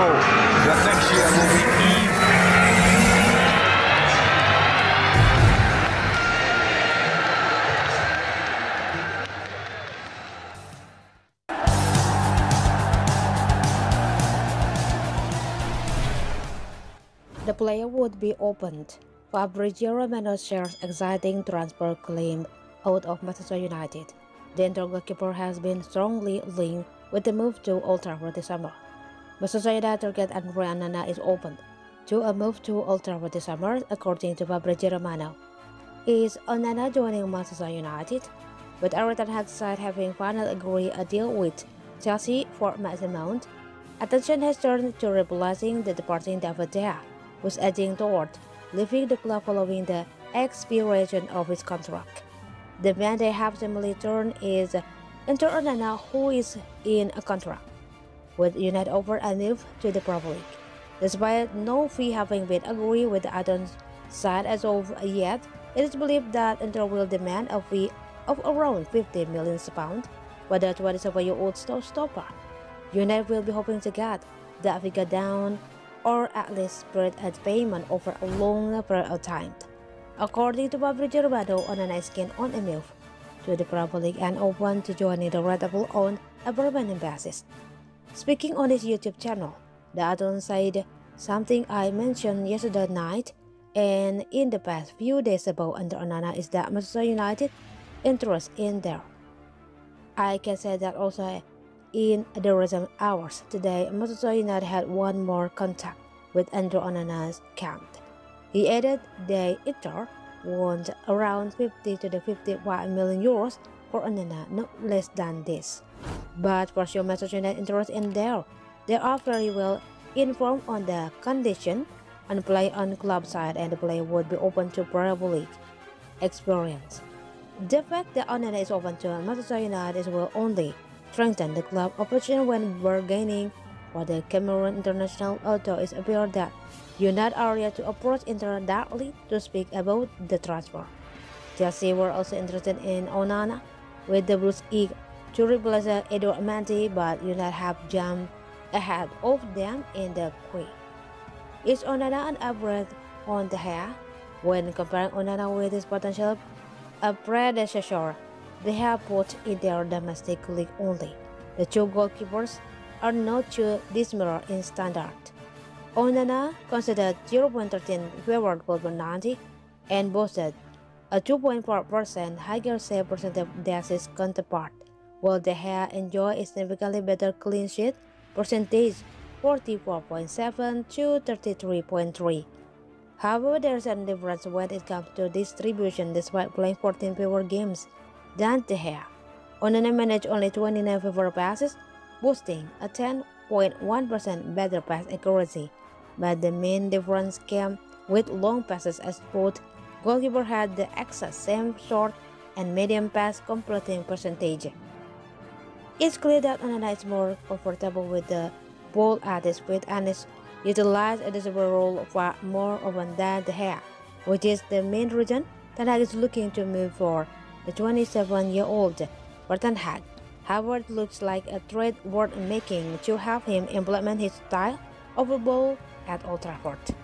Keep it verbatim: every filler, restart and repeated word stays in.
goal that next year will be even. The player would be opened. Fabrizio Romano shares exciting transfer claim out of Manchester United. The Inter goalkeeper has been strongly linked with the move to Old Trafford this summer. Manchester United target Andre Onana is opened to a move to Old Trafford this summer, according to Fabrizio Romano. Is Onana joining Manchester United? With Everton had side having finally agreed a deal with Chelsea for Mason Mount, attention has turned to replacing the departing David De Gea, who's edging toward leaving the club following the expiration of his contract. The man they have suddenly turned is Andre Onana, who is in a contract with United over and move to the Premier League, despite no fee having been agreed with the Everton side as of yet. It is believed that Inter will demand a fee of around fifty million pounds for the twenty-seven-year-old stopper. United will be hoping to get that figure down, or at least spread a payment over a long period of time. According to Fabrizio Romano, Onana is keen on a move to the Premier League and open to joining the Red Devils on a permanent basis. Speaking on his YouTube channel, the Everton said something I mentioned yesterday night and in the past few days about Andre Onana is that Manchester United interest in there. I can say that also. In the recent hours today, Manchester United had one more contact with Andre Onana's camp. He added they Inter want around fifty to the fifty-five million euros for Onana, not less than this. But for sure, Manchester United interest in there. They are very well informed on the condition and play on club side, and the player would be open to Premier League experience. The fact that Onana is open to Manchester United will only strengthen the club opposition when bargaining for the Cameroon international, although it appears that United are yet to approach Inter directly to speak about the transfer. Chelsea were also interested in Onana with the Blues League to replace Edouard Mendy, but United have jumped ahead of them in the queue. Is Onana an upgrade on the hair? When comparing Onana with his potential predecessor, they have put in their domestic league only. The two goalkeepers are not too dissimilar in standard. Onana considered zero point one three forward goal per ninety and boasted a two point four percent higher save percentage than his counterpart, while De Gea enjoyed a significantly better clean sheet percentage, forty-four point seven to thirty-three point three. However, there is a difference when it comes to distribution despite playing fourteen fewer games than De Gea. Onana managed only twenty-nine favor passes, boosting a ten point one percent better pass accuracy, but the main difference came with long passes as both goalkeeper had the exact same short and medium pass completing percentage. It's clear that Onana is more comfortable with the ball at his feet and is utilized at his role far more often than De Gea, which is the main reason that Hag is looking to move for the twenty-seven-year-old Ten Hag. Howard looks like a trade worth making to have him implement his style of a ball at Old Trafford.